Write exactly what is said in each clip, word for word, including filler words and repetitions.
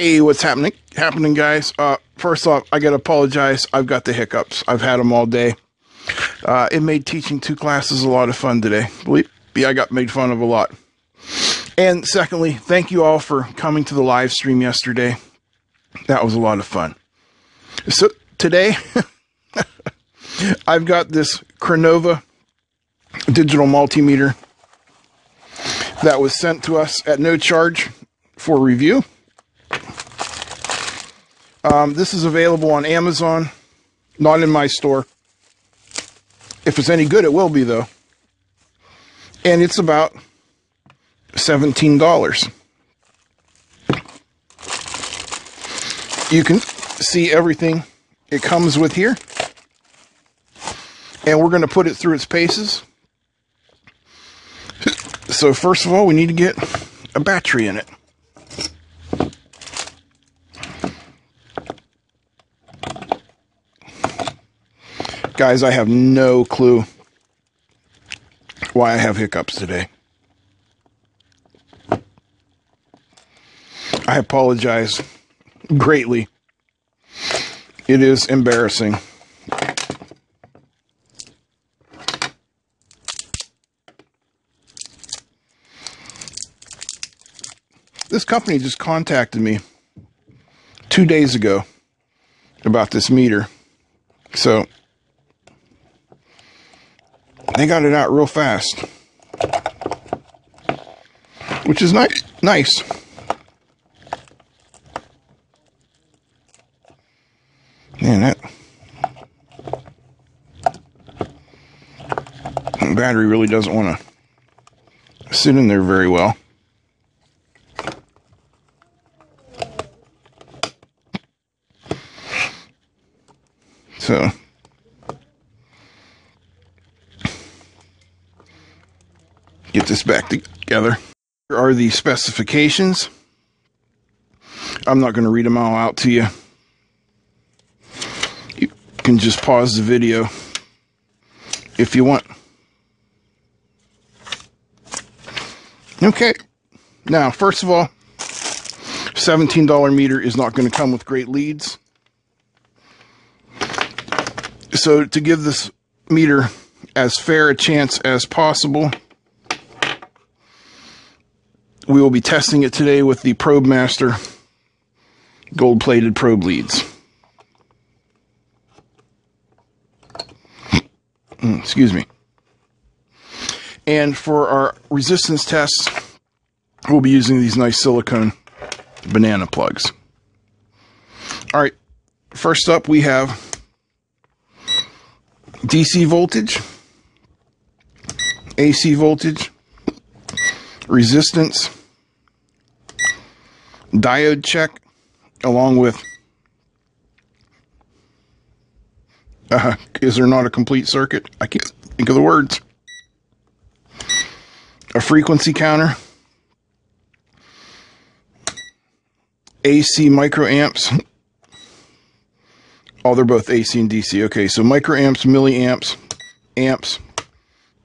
Hey, what's happening? Happening, guys. Uh, first off, I gotta apologize. I've got the hiccups. I've had them all day. Uh, it made teaching two classes a lot of fun today. Believe me, I got made fun of a lot. And secondly, thank you all for coming to the live stream yesterday. That was a lot of fun. So today, I've got this Crenova digital multimeter that was sent to us at no charge for review. Um, this is available on Amazon, not in my store. If it's any good, it will be, though. And it's about seventeen dollars. You can see everything it comes with here. And we're going to put it through its paces. So first of all, we need to get a battery in it. Guys, I have no clue why I have hiccups today. I apologize greatly. It is embarrassing. This company just contacted me two days ago about this meter. So they got it out real fast, which is nice. Nice. Man, that battery really doesn't want to sit in there very well. So get this back together. Here are the specifications. I'm not going to read them all out to you. You can just pause the video if you want. Okay. Now, first of all, seventeen dollar meter is not going to come with great leads. So to give this meter as fair a chance as possible, we will be testing it today with the ProbeMaster gold-plated probe leads. Excuse me. And for our resistance tests, we'll be using these nice silicone banana plugs. All right, first up we have D C voltage, A C voltage, resistance, diode check, along with uh, is there not a complete circuit? I can't think of the words. A frequency counter, A C microamps. Oh, they're both A C and D C. Okay, so microamps, milliamps, amps,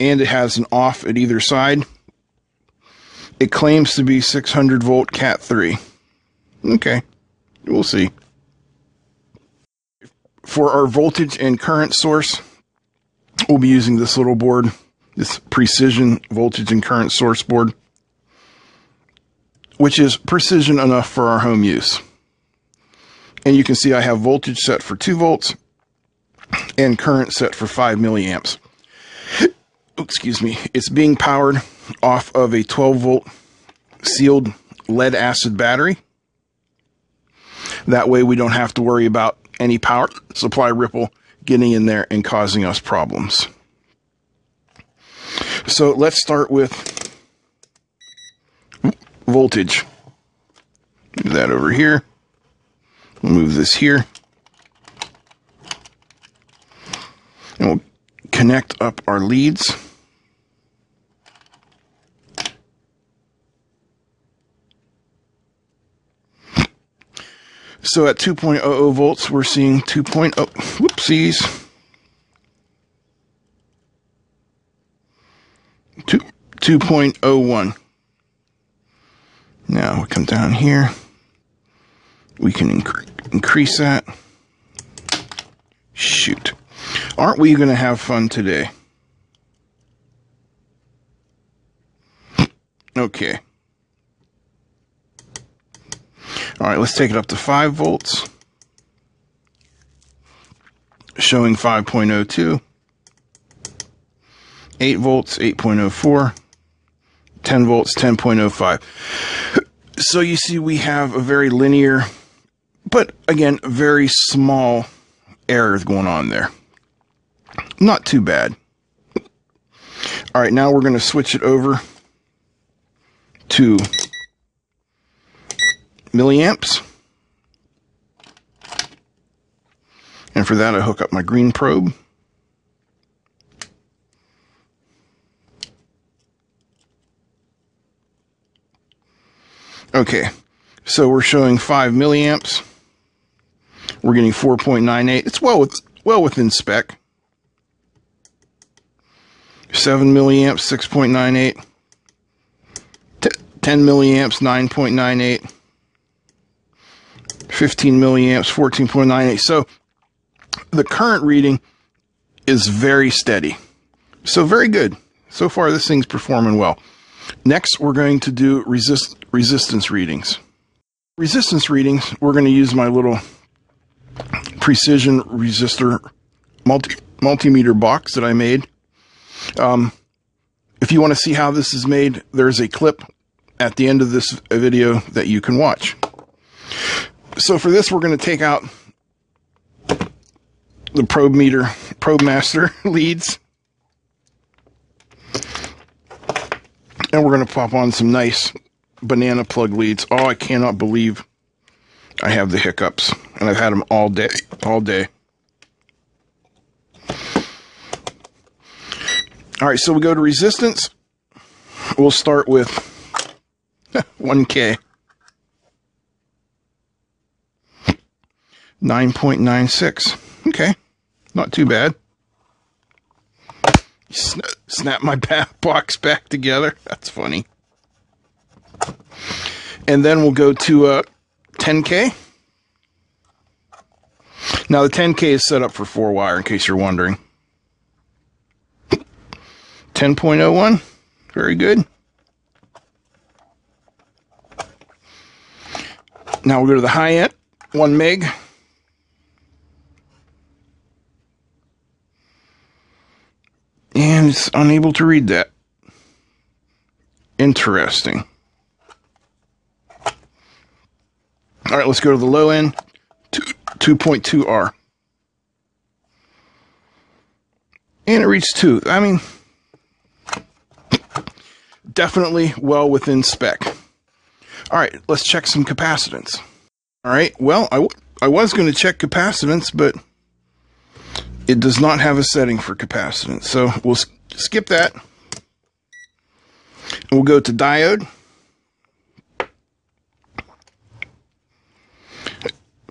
and it has an off at either side. It claims to be six hundred volt cat three. Okay, we'll see. For our voltage and current source, we'll be using this little board, this precision voltage and current source board, which is precision enough for our home use. And you can see I have voltage set for two volts and current set for five milliamps. Excuse me. It's being powered off of a twelve volt sealed lead acid battery. That way we don't have to worry about any power supply ripple getting in there and causing us problems. So let's start with voltage. Move that over here. We'll move this here. And we'll connect up our leads. So at two point zero zero volts, we're seeing two point zero, whoopsies, two point zero one. Now we come down here, we can inc increase that. Shoot. Aren't we going to have fun today? Okay. All right, let's take it up to five volts. Showing five point oh two. eight volts, eight point oh four. ten volts, ten point oh five. So you see we have a very linear, but again, very small error going on there. Not too bad. All right, now we're going to switch it over to milliamps. And for that, I hook up my green probe. Okay, so we're showing five milliamps. We're getting four point nine eight. It's well, with, well within spec. seven milliamps, six point nine eight. ten milliamps, nine point nine eight. fifteen milliamps, fourteen point nine eight. So the current reading is very steady. So very good. So far, this thing's performing well. Next, we're going to do resist resistance readings. Resistance readings, we're going to use my little precision resistor multi multimeter box that I made. Um, if you want to see how this is made, there's a clip at the end of this video that you can watch. So for this, we're going to take out the probe meter, ProbeMaster leads. And we're going to pop on some nice banana plug leads. Oh, I cannot believe I have the hiccups. And I've had them all day, all day. All right, so we go to resistance. We'll start with one K. nine point nine six. Okay, not too bad. Sn snap my box back together. That's funny. And then we'll go to uh, ten K. Now the ten K is set up for four wire, in case you're wondering. ten point oh one, very good. Now we'll go to the high end, one meg. And it's unable to read that. Interesting. All right, let's go to the low end, two point two R. And it reads two. I mean, definitely well within spec. All right, let's check some capacitance. All right, well, I, w I was going to check capacitance, but it does not have a setting for capacitance, so we'll skip that. And we'll go to diode.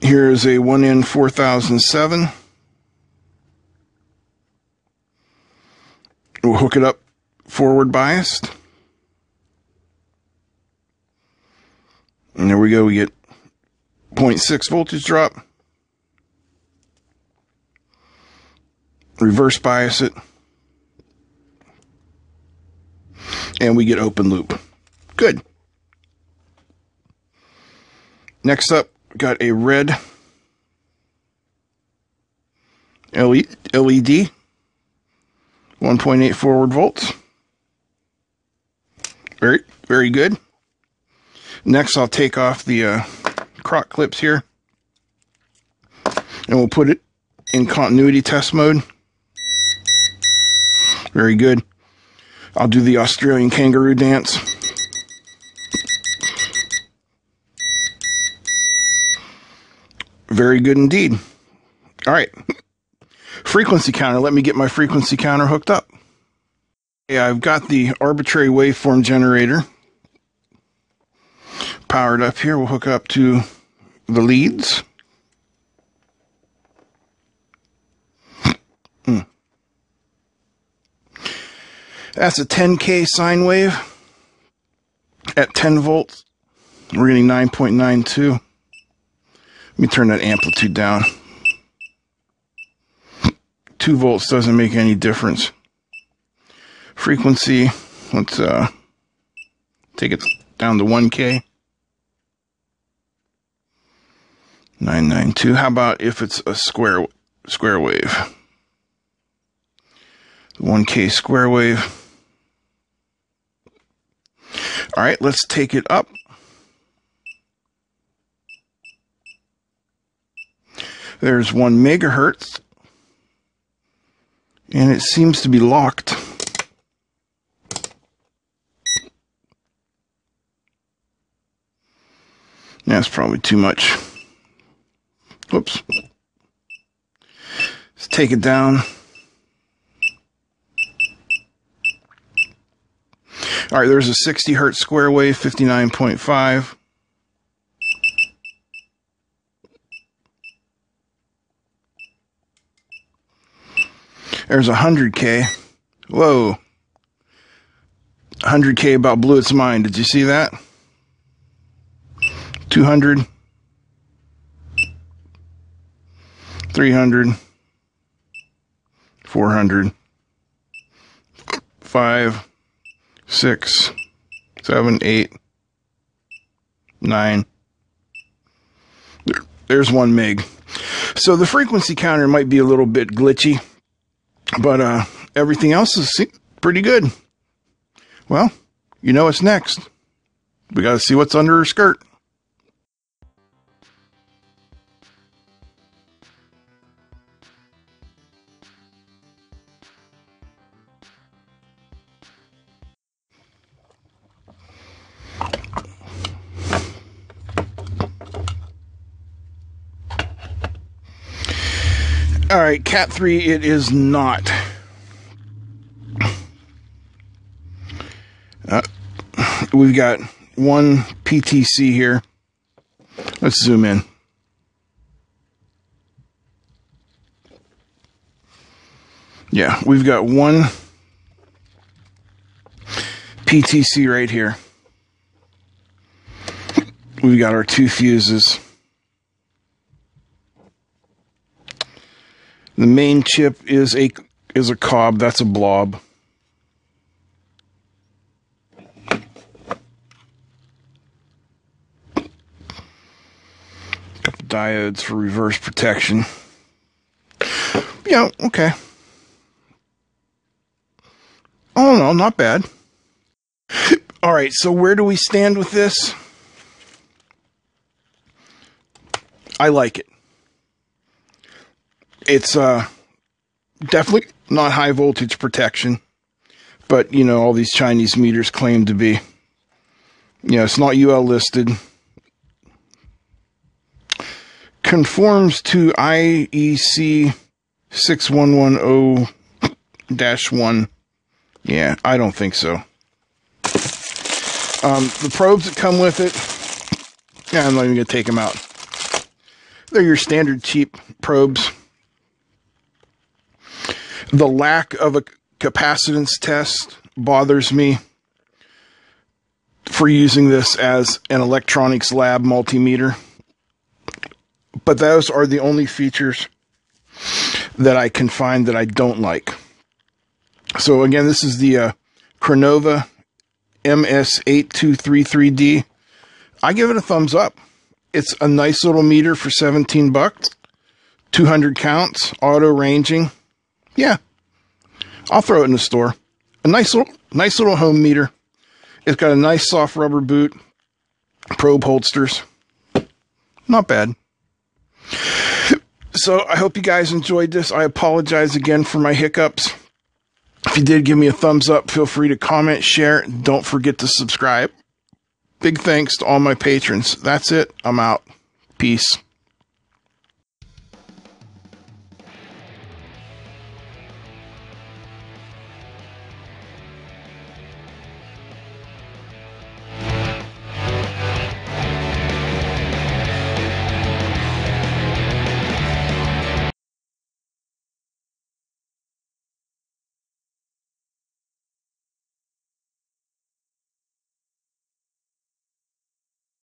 Here is a one N four thousand seven. We'll hook it up forward biased. And there we go, we get zero point six voltage drop. Reverse bias it, and we get open loop. Good. Next up, got a red L E D, one point eight forward volts. Very, very good. Next, I'll take off the uh, crock clips here, and we'll put it in continuity test mode. Very good. I'll do the Australian kangaroo dance. Very good indeed. All right. Frequency counter. Let me get my frequency counter hooked up. Okay, I've got the arbitrary waveform generator powered up here. We'll hook up to the leads. Hmm. That's a ten K sine wave at ten volts. We're getting nine point nine two. Let me turn that amplitude down. Two volts doesn't make any difference. Frequency, let's uh, take it down to one K. nine ninety-two. How about if it's a square square wave? one K square wave. All right, let's take it up. There's one megahertz, and it seems to be locked. That's probably too much. Whoops. Let's take it down. All right, there's a sixty hertz square wave, fifty-nine point five. There's one hundred K. Whoa. one hundred K about blew its mind. Did you see that? two hundred. three hundred. four hundred. five. Six, seven, eight, nine. There's one meg. So the frequency counter might be a little bit glitchy, but uh, everything else is pretty good. Well, you know what's next. We got to see what's under her skirt. All right, cat three, it is not. Uh, we've got one P T C here. Let's zoom in. Yeah, we've got one P T C right here. We've got our two fuses. The main chip is a is a cob, that's a blob. Couple diodes for reverse protection. Yeah, okay. Oh no, not bad. All right, so where do we stand with this? I like it. It's uh, definitely not high voltage protection, but, you know, all these Chinese meters claim to be. You know, it's not U L listed. Conforms to I E C six one one zero dash one. Yeah, I don't think so. Um, the probes that come with it, yeah, I'm not even going to take them out. They're your standard cheap probes. The lack of a capacitance test bothers me for using this as an electronics lab multimeter. But those are the only features that I can find that I don't like. So again, this is the uh, Crenova M S eight two three three D. I give it a thumbs up. It's a nice little meter for seventeen bucks, two hundred counts, auto ranging. Yeah, I'll throw it in the store. A nice little, nice little home meter. It's got a nice soft rubber boot, probe holsters. Not bad. So I hope you guys enjoyed this. I apologize again for my hiccups. If you did, give me a thumbs up. Feel free to comment, share. Don't forget to subscribe. Big thanks to all my patrons. That's it. I'm out. Peace.